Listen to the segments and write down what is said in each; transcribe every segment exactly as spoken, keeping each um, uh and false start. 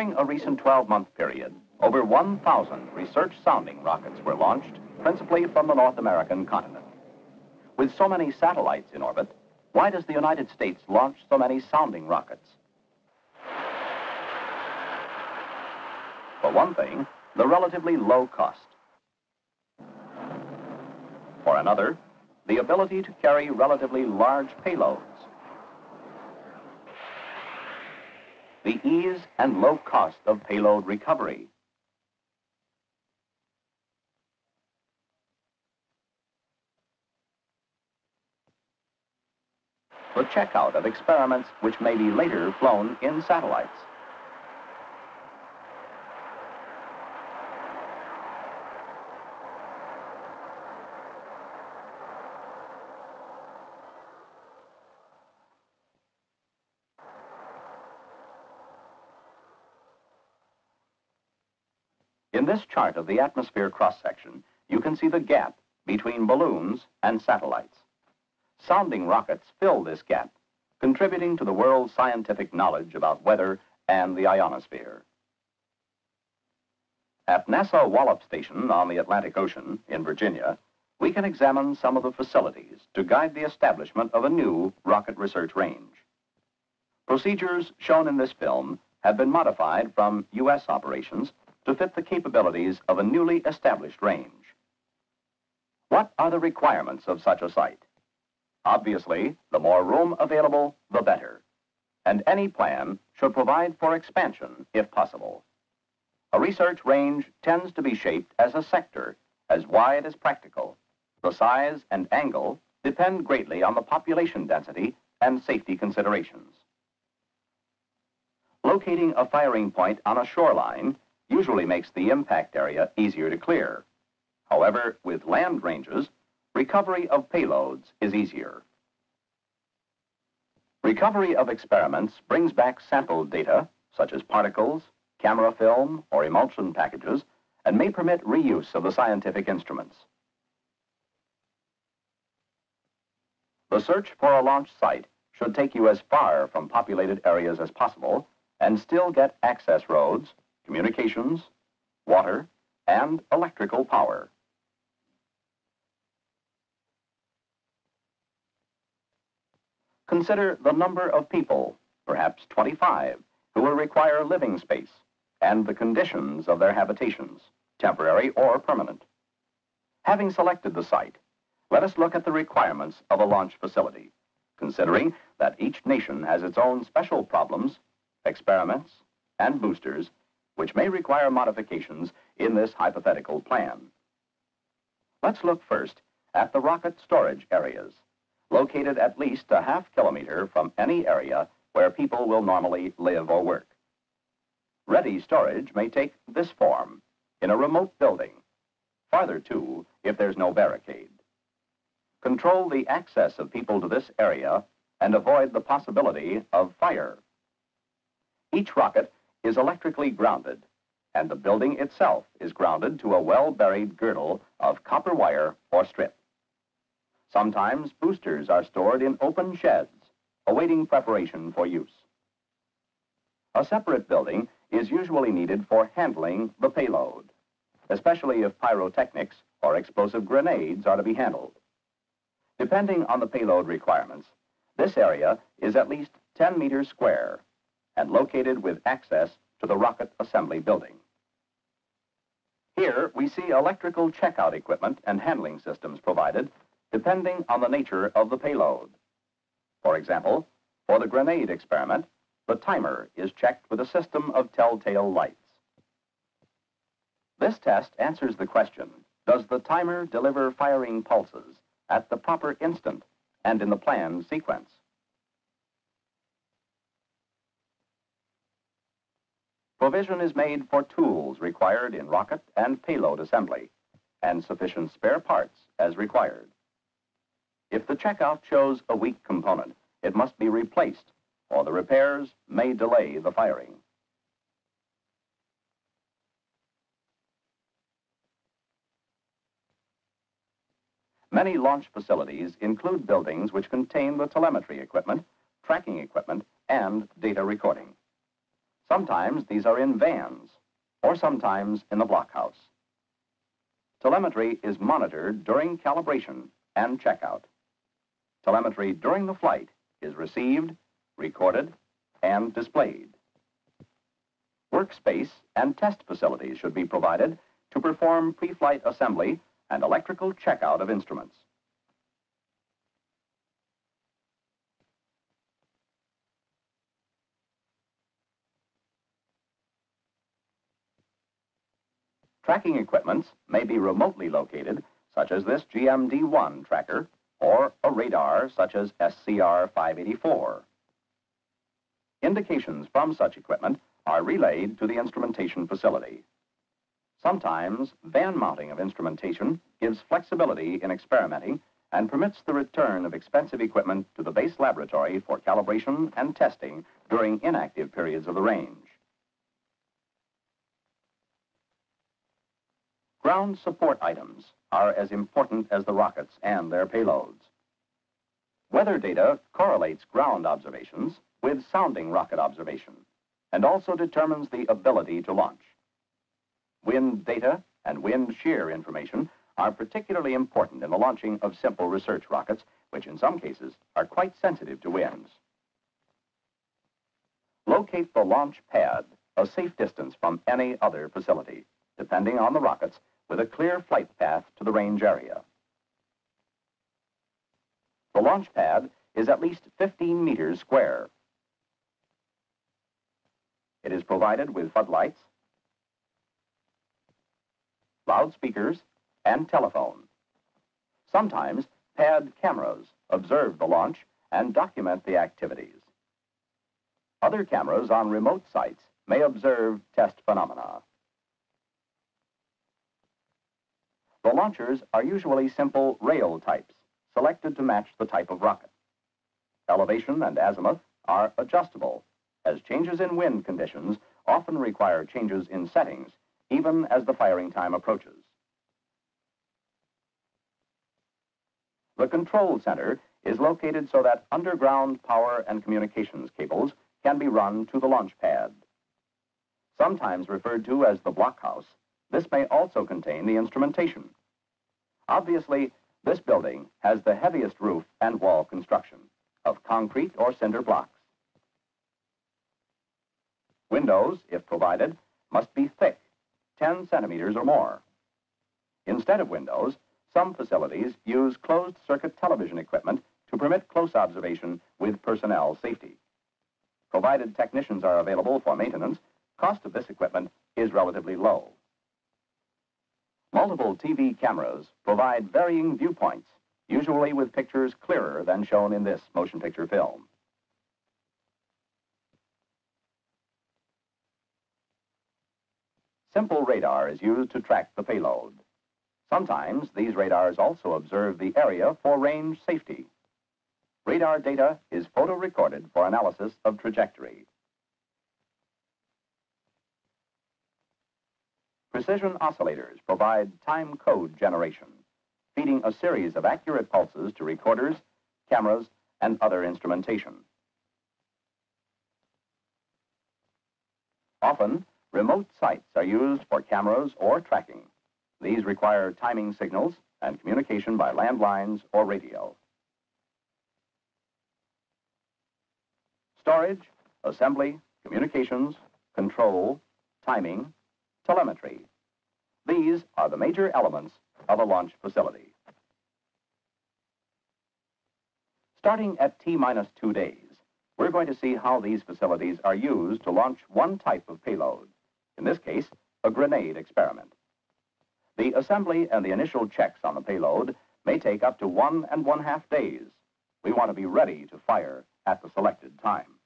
During a recent twelve-month period, over one thousand research sounding rockets were launched, principally from the North American continent. With so many satellites in orbit, why does the United States launch so many sounding rockets? For one thing, the relatively low cost. For another, the ability to carry relatively large payloads. The ease and low cost of payload recovery. The checkout of experiments which may be later flown in satellites. In this chart of the atmosphere cross-section, you can see the gap between balloons and satellites. Sounding rockets fill this gap, contributing to the world's scientific knowledge about weather and the ionosphere. At NASA Wallops Station on the Atlantic Ocean in Virginia, we can examine some of the facilities to guide the establishment of a new rocket research range. Procedures shown in this film have been modified from U S operations to fit the capabilities of a newly established range. What are the requirements of such a site? Obviously, the more room available, the better. And any plan should provide for expansion if possible. A research range tends to be shaped as a sector, as wide as practical. The size and angle depend greatly on the population density and safety considerations. Locating a firing point on a shoreline usually makes the impact area easier to clear. However, with land ranges, recovery of payloads is easier. Recovery of experiments brings back sample data, such as particles, camera film, or emulsion packages, and may permit reuse of the scientific instruments. The search for a launch site should take you as far from populated areas as possible and still get access roads, communications, water, and electrical power. Consider the number of people, perhaps twenty-five, who will require living space and the conditions of their habitations, temporary or permanent. Having selected the site, let us look at the requirements of a launch facility, considering that each nation has its own special problems, experiments, and boosters, which may require modifications in this hypothetical plan. Let's look first at the rocket storage areas, located at least a half kilometer from any area where people will normally live or work. Ready storage may take this form, in a remote building, farther too if there's no barricade. Control the access of people to this area and avoid the possibility of fire. Each rocket is electrically grounded, and the building itself is grounded to a well-buried girdle of copper wire or strip. Sometimes boosters are stored in open sheds, awaiting preparation for use. A separate building is usually needed for handling the payload, especially if pyrotechnics or explosive grenades are to be handled. Depending on the payload requirements, this area is at least ten meters square, and located with access to the rocket assembly building. Here we see electrical checkout equipment and handling systems provided depending on the nature of the payload. For example, for the grenade experiment, the timer is checked with a system of telltale lights. This test answers the question, does the timer deliver firing pulses at the proper instant and in the planned sequence? Provision is made for tools required in rocket and payload assembly, and sufficient spare parts as required. If the checkout shows a weak component, it must be replaced, or the repairs may delay the firing. Many launch facilities include buildings which contain the telemetry equipment, tracking equipment, and data recording. Sometimes these are in vans, or sometimes in the blockhouse. Telemetry is monitored during calibration and checkout. Telemetry during the flight is received, recorded, and displayed. Workspace and test facilities should be provided to perform pre-flight assembly and electrical checkout of instruments. Tracking equipments may be remotely located, such as this G M D one tracker, or a radar such as S C R five eighty-four. Indications from such equipment are relayed to the instrumentation facility. Sometimes van mounting of instrumentation gives flexibility in experimenting and permits the return of expensive equipment to the base laboratory for calibration and testing during inactive periods of the range. Ground support items are as important as the rockets and their payloads. Weather data correlates ground observations with sounding rocket observation and also determines the ability to launch. Wind data and wind shear information are particularly important in the launching of simple research rockets, which in some cases are quite sensitive to winds. Locate the launch pad a safe distance from any other facility, depending on the rockets, with a clear flight path to the range area. The launch pad is at least fifteen meters square. It is provided with floodlights, loudspeakers, and telephone. Sometimes pad cameras observe the launch and document the activities. Other cameras on remote sites may observe test phenomena. The launchers are usually simple rail types, selected to match the type of rocket. Elevation and azimuth are adjustable, as changes in wind conditions often require changes in settings, even as the firing time approaches. The control center is located so that underground power and communications cables can be run to the launch pad. Sometimes referred to as the blockhouse, this may also contain the instrumentation. Obviously, this building has the heaviest roof and wall construction of concrete or cinder blocks. Windows, if provided, must be thick, ten centimeters or more. Instead of windows, some facilities use closed-circuit television equipment to permit close observation with personnel safety. Provided technicians are available for maintenance, cost of this equipment is relatively low. Multiple T V cameras provide varying viewpoints, usually with pictures clearer than shown in this motion picture film. Simple radar is used to track the payload. Sometimes these radars also observe the area for range safety. Radar data is photo-recorded for analysis of trajectory. Precision oscillators provide time code generation, feeding a series of accurate pulses to recorders, cameras, and other instrumentation. Often, remote sites are used for cameras or tracking. These require timing signals and communication by landlines or radio. Storage, assembly, communications, control, timing, telemetry. These are the major elements of a launch facility. Starting at T minus two days, we're going to see how these facilities are used to launch one type of payload, in this case, a grenade experiment. The assembly and the initial checks on the payload may take up to one and one half days. We want to be ready to fire at the selected time.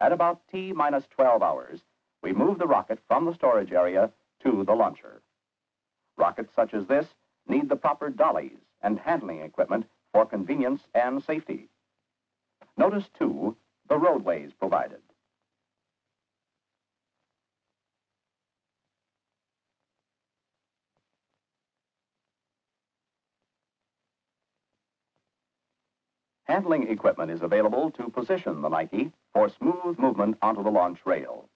At about T minus twelve hours, we move the rocket from the storage area to the launcher. Rockets such as this need the proper dollies and handling equipment for convenience and safety. Notice, too, the roadways provided. Handling equipment is available to position the Nike for smooth movement onto the launch rail.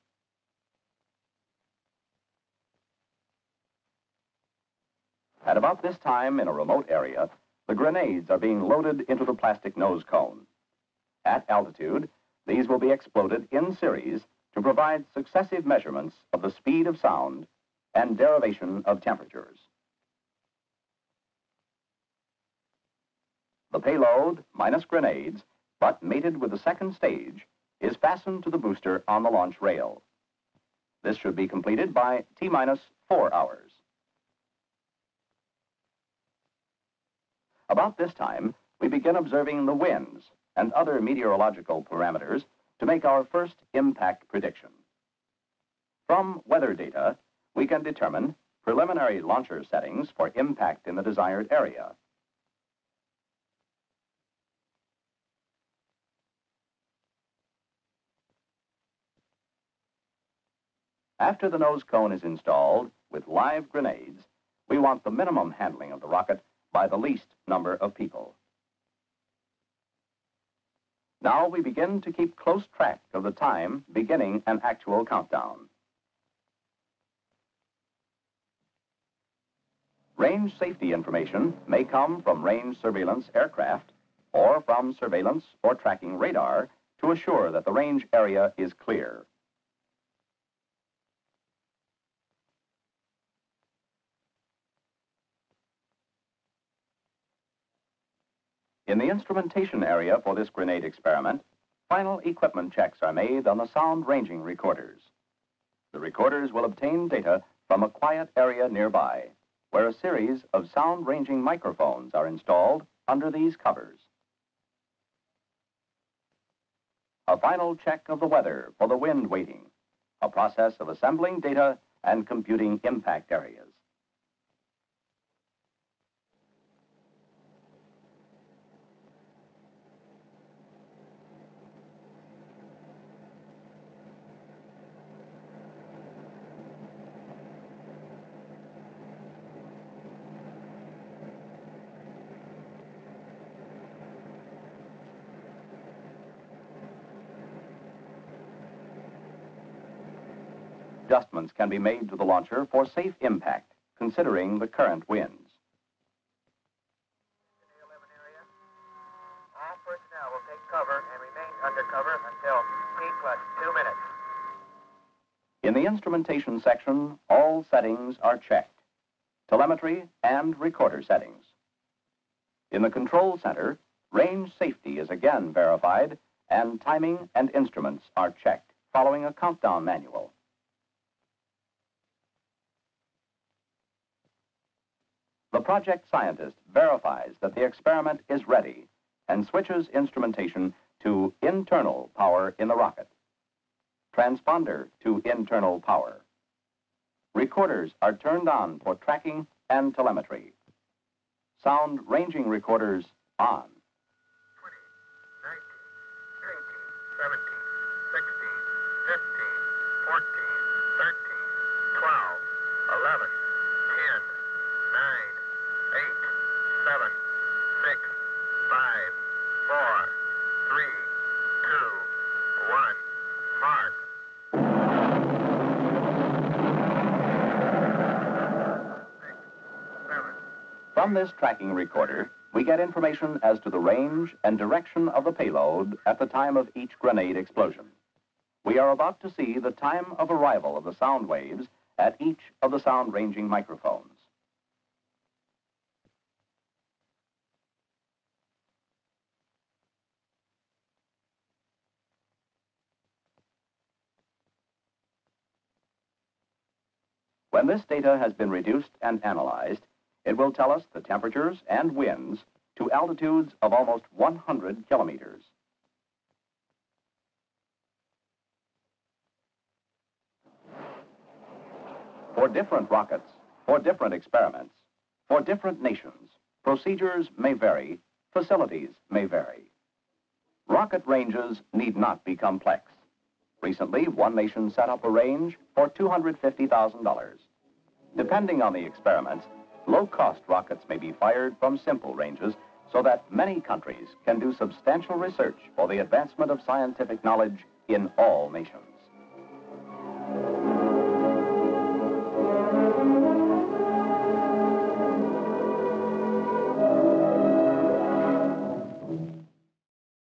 At about this time, in a remote area, the grenades are being loaded into the plastic nose cone. At altitude, these will be exploded in series to provide successive measurements of the speed of sound and derivation of temperatures. The payload, minus grenades, but mated with the second stage, is fastened to the booster on the launch rail. This should be completed by T-minus four hours. About this time, we begin observing the winds and other meteorological parameters to make our first impact prediction. From weather data, we can determine preliminary launcher settings for impact in the desired area. After the nose cone is installed with live grenades, we want the minimum handling of the rocket by the least number of people. Now we begin to keep close track of the time beginning an actual countdown. Range safety information may come from range surveillance aircraft or from surveillance or tracking radar to assure that the range area is clear. In the instrumentation area for this grenade experiment, final equipment checks are made on the sound ranging recorders. The recorders will obtain data from a quiet area nearby, where a series of sound ranging microphones are installed under these covers. A final check of the weather for the wind weighting, a process of assembling data and computing impact areas. Adjustments can be made to the launcher for safe impact, considering the current winds. All personnel will take cover and remain under cover until T plus two minutes. In the instrumentation section, all settings are checked. Telemetry and recorder settings. In the control center, range safety is again verified, and timing and instruments are checked following a countdown manual. The project scientist verifies that the experiment is ready and switches instrumentation to internal power in the rocket, transponder to internal power. Recorders are turned on for tracking and telemetry. Sound ranging recorders on. From this tracking recorder, we get information as to the range and direction of the payload at the time of each grenade explosion. We are about to see the time of arrival of the sound waves at each of the sound ranging microphones. When this data has been reduced and analyzed, it will tell us the temperatures and winds to altitudes of almost one hundred kilometers. For different rockets, for different experiments, for different nations, procedures may vary, facilities may vary. Rocket ranges need not be complex. Recently, one nation set up a range for two hundred fifty thousand dollars. Depending on the experiments, low-cost rockets may be fired from simple ranges so that many countries can do substantial research for the advancement of scientific knowledge in all nations.